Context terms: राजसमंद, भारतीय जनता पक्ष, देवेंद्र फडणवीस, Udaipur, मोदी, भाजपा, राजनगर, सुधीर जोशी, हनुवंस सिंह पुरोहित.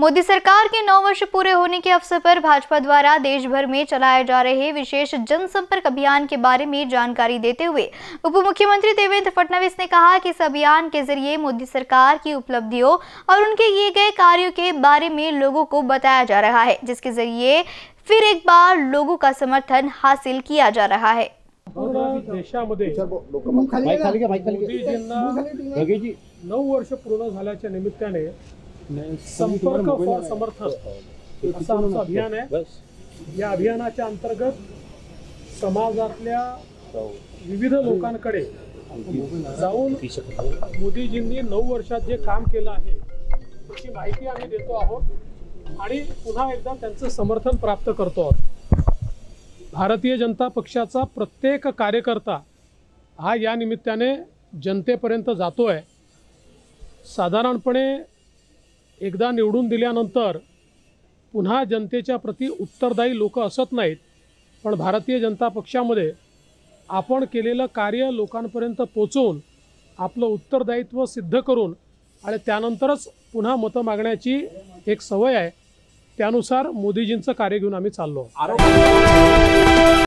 मोदी सरकार के 9 वर्ष पूरे होने के अवसर पर भाजपा द्वारा देश भर में चलाए जा रहे विशेष जनसंपर्क अभियान के बारे में जानकारी देते हुए उप मुख्यमंत्री देवेंद्र फडणवीस ने कहा कि इस अभियान के जरिए मोदी सरकार की उपलब्धियों और उनके किए गए कार्यों के बारे में लोगों को बताया जा रहा है, जिसके जरिए फिर एक बार लोगों का समर्थन हासिल किया जा रहा है। देशामध्ये मोदीजींना 9 वर्ष पूर्ण झाल्याच्या निमित्ताने संपर्क फॉर समर्थन असं आमचं अभियान आहे। या अभियानाच्या अंतर्गत समाजातल्या विविध लोकांकडे जाऊन मोदीजींनी 9 वर्षात जे काम केलं आहे त्याची माहिती आम्ही देतो आहोत आणि पुन्हा एकदा त्यांचं समर्थन प्राप्त करतो आहोत। भारतीय जनता पक्षाचा प्रत्येक कार्यकर्ता हा या निमित्ताने जनतेपर्यंत जातोय। साधारणपणे एकदा निवडून दिल्यानंतर पुन्हा जनतेच्या प्रति उत्तरदायी लोक असत नाहीत, पण भारतीय जनता पक्षामध्ये आपण केलेलं कार्य लोकांपर्यंत पोहोचवून आपलं उत्तरदायित्व सिद्ध करून आणि त्यानंतरच पुन्हा मत मागण्याची एक सवय आहे। त्यानुसार मोदीजींचं कार्य घेऊन आम्ही चाललो।